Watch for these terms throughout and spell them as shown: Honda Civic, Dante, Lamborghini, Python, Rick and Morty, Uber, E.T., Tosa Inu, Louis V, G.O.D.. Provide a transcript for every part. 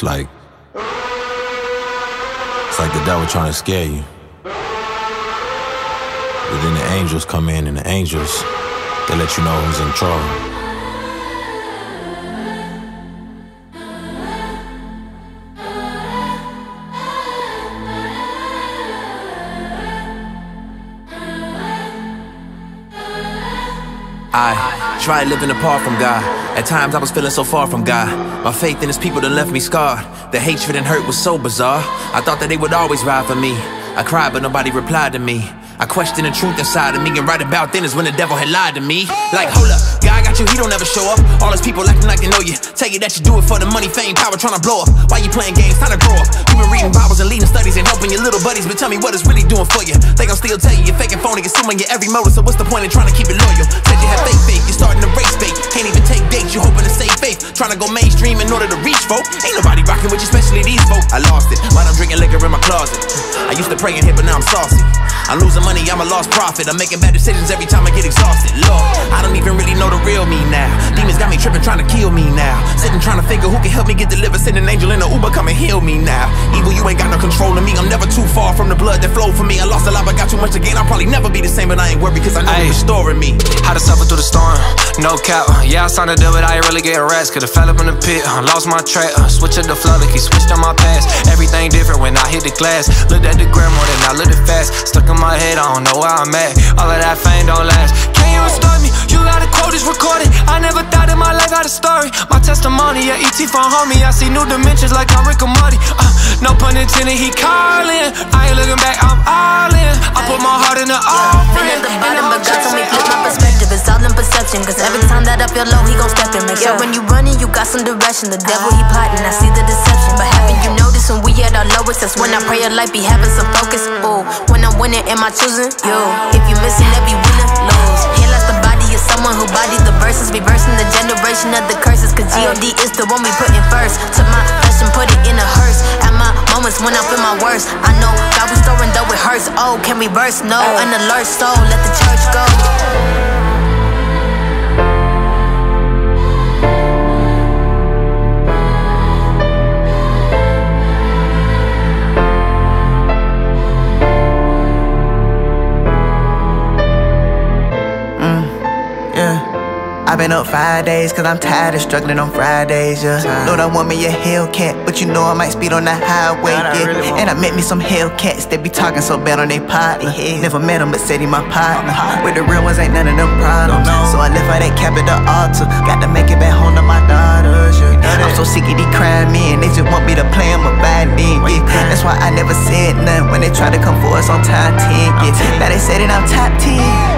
It's like the devil trying to scare you. But then the angels come in, and the angels, they let you know who's in trouble. I tried living apart from God. At times I was feeling so far from God. My faith in his people done left me scarred. The hatred and hurt was so bizarre. I thought that they would always ride for me. I cried but nobody replied to me. I questioned the truth inside of me, and right about then is when the devil had lied to me. Like, hold up, God got you, he don't ever show up. All his people acting like they know you. Tell you that you do it for the money, fame, power, trying to blow up. Why you playing games? Time to grow up. You been reading Bibles and leading studies and helping your little buddies, but tell me what it's really doing for you. They gon' still tell you you're faking phony, consuming your every motive, so what's the point in trying to keep it loyal? Said you have faith, you're starting to race bait. Can't even take dates, you hoping to save faith. Trying to go mainstream in order to reach folk. Ain't nobody rocking with you, especially these folk. I lost it, while I'm drinking liquor in my closet. I used to pray in here, but now I'm saucy. I'm losing money. I'm a lost prophet. I'm making bad decisions every time I get exhausted. Lord, I don't even really know the real me now. Demons got me tripping, trying to kill me now. Sitting trying to figure who can help me get delivered. Send an angel in a Uber, come and heal me now. Evil, you ain't got no control of me. I'm never too far from the blood that flowed for me. I lost a lot, but got too much to gain. I'll probably never be the same, but I ain't worried because I know you're restoring me. How to suffer through the storm, no cap. Yeah, I signed a deal, but I ain't really getting rats. Cause I fell up in the pit, lost my track. Switched up the flow, like he switched on my past. Everything different when I hit the glass. Looked at the grandma, then I looked it fast. Stuck in my head, I don't know where I'm at. All of that fame don't last. Can you restore me? You got a quote, it's recorded. I never thought in my life I had a story. My testimony, yeah, E.T. from homie. I see new dimensions like I'm Rick and Morty. No pun intended, he calling. I ain't looking back, I'm all in. I put my heart in the offering. Been at the bottom, but God told me flip my perspective. It's all in perception, cause every time that I feel low, he gon' step in. Make sure when you running, you got some direction. The devil, he plotting, I see the deception. But haven't you noticed when we at our lowest? That's when I pray a life be having some focus. Ooh, when I'm winning, am I choosing? Yo, if you missing, every winner lose. Here like the body is someone who bodied the verses, reversing the generation of the curses. Cause G.O.D. is the one we put in first. Took my passion, put it in a hearse. At my moments when I feel my worst, I know God was restoring though it hurts. Oh, can reverse? No, an alert soul, let the church go. I've been up 5 days cause I'm tired of struggling on Fridays, yeah. Lord, I want me a Hellcat, but you know I might speed on the highway, yeah. Really, and I met me some Hellcats that be talking so bad on they partner. Never met him, but said he my partner. With the real ones ain't none of them problems. So I left out that cap at the altar. Got to make it back home to my daughters, yeah. I'm so sick of these crying men. They just want me to play them or buy them, yeah. That's why I never said nothing when they try to come for us on top 10, yeah. Now they say that I'm top 10,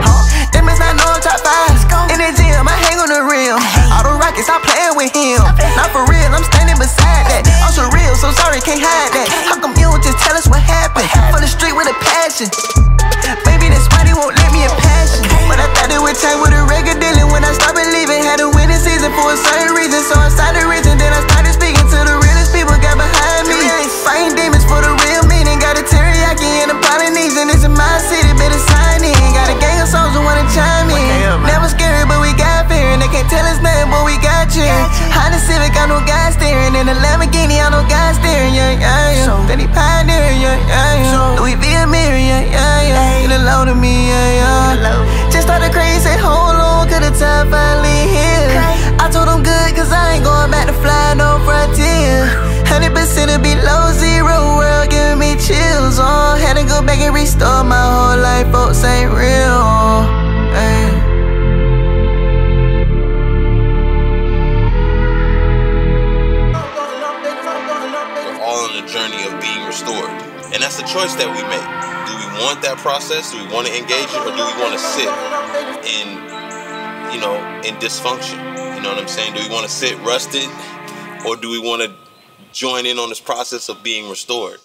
huh? They must not know I'm top 5. In the gym, I hang on the rim. All the rockets, I playin' with him. Not for real, I'm standing beside that. I'm so real, so sorry, can't hide that. How come you don't just tell us what happened? For the street with a passion. Baby, that's why they won't let me in passion. But I thought it would take with a record deal. And when I stopped believing, had a winning season for a certain reason. So I started reaching, then I started speaking to the realest people got behind me. Fighting demons for the real meaning. Got a teriyaki and a Polynesian. It's in my city, better sign in. Got a gang of souls who wanna chime in. Never scary, but we got fear. And they can't tell us nothing, but we got you. Honda Civic, I know God steering. In a Lamborghini, I know God steering. So then he pioneering. Louis V a mirror. Get a load of me. Just started crazy, say hold on, cause the time finally here. I told him good, cause I ain't going back to fly no frontier. 100% it'll be low, zero world giving me chills. Had to go back and restore my whole life, folks ain't real. We're all on the journey of being restored, and that's the choice that we make. Do we want that process? Do we want to engage it, or do we want to sit in, you know, in dysfunction? You know what I'm saying? Do we want to sit rusted, or do we want to join in on this process of being restored?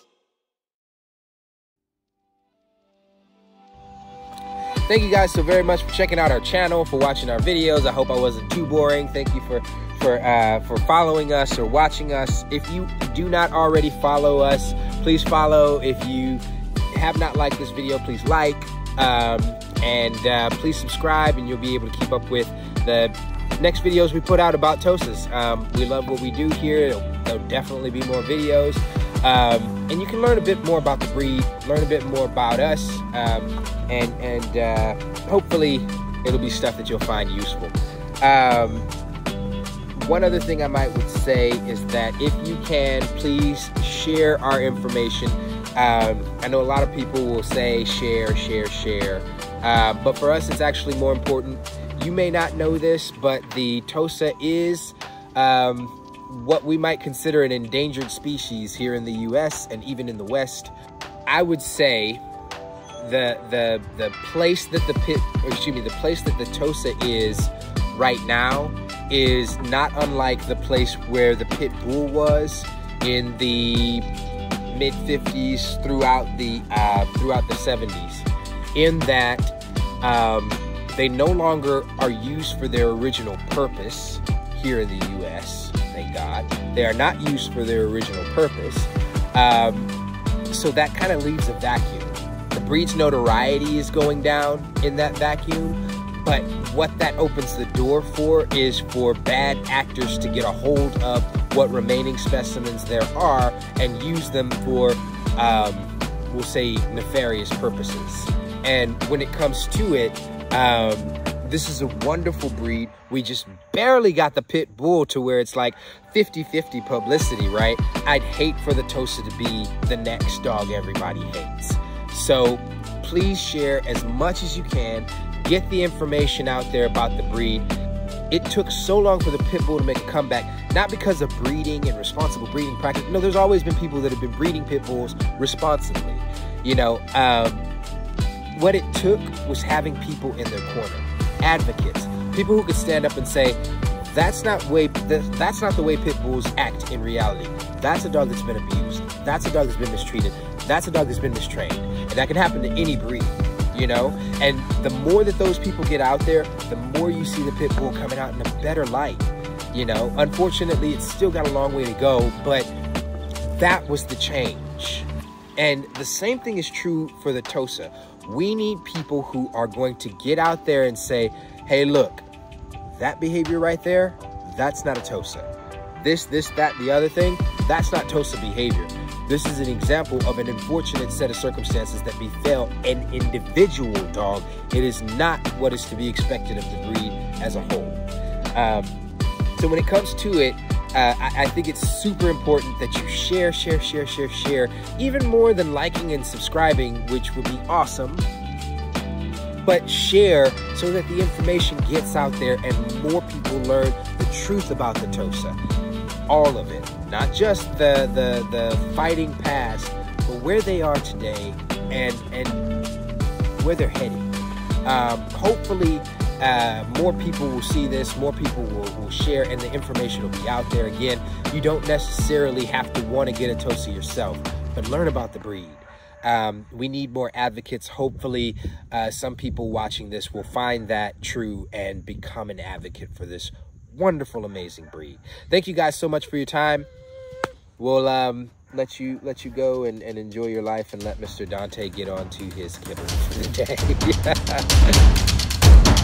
Thank you guys so very much for checking out our channel, for watching our videos. I hope I wasn't too boring. Thank you for following us or watching us. If you do not already follow us, please follow. If you have not liked this video, please like, and please subscribe, and you'll be able to keep up with the next videos we put out about Tosas. We love what we do here. There'll definitely be more videos. And you can learn a bit more about the breed, learn a bit more about us, and hopefully it'll be stuff that you'll find useful. One other thing I would say is that if you can, please share our information. I know a lot of people will say share, share, share, but for us it's actually more important. You may not know this, but the Tosa is what we might consider an endangered species here in the U.S. and even in the West. I would say the place that the Tosa is right now is not unlike the place where the pit bull was in the mid 50s throughout the 70s, in that they no longer are used for their original purpose here in the U.S. Thank God. They are not used for their original purpose. So that kind of leaves a vacuum. The breed's notoriety is going down in that vacuum, but what that opens the door for is for bad actors to get a hold of what remaining specimens there are and use them for, we'll say, nefarious purposes. And when it comes to it, this is a wonderful breed. We just barely got the pit bull to where it's like 50-50 publicity, right? I'd hate for the Tosa to be the next dog everybody hates. So please share as much as you can. Get the information out there about the breed. It took so long for the pit bull to make a comeback, not because of breeding and responsible breeding practice. No, there's always been people that have been breeding pit bulls responsibly. You know, what it took was having people in their corner. Advocates, people who could stand up and say, that's not the way pit bulls act in reality. That's a dog that's been abused. That's a dog that's been mistreated. That's a dog that's been mistrained. And that can happen to any breed, you know? And the more that those people get out there, the more you see the pit bull coming out in a better light, you know? Unfortunately, it's still got a long way to go, but that was the change. And the same thing is true for the Tosa. We need people who are going to get out there and say, hey, look, that behavior right there, that's not a Tosa. This, that, the other thing, that's not Tosa behavior. This is an example of an unfortunate set of circumstances that befell an individual dog. It is not what is to be expected of the breed as a whole. So when it comes to it, I think it's super important that you share, share, share, share, share, even more than liking and subscribing, which would be awesome, but share so that the information gets out there and more people learn the truth about the Tosa. All of it, not just the fighting past, but where they are today and where they're headed. Hopefully, more people will see this, more people will share, and the information will be out there. Again, you don't necessarily have to want to get a Tosa yourself, but learn about the breed. We need more advocates. Hopefully, some people watching this will find that true and become an advocate for this wonderful, amazing breed. Thank you guys so much for your time. We'll let you go and enjoy your life and let Mr. Dante get on to his kibble for the day.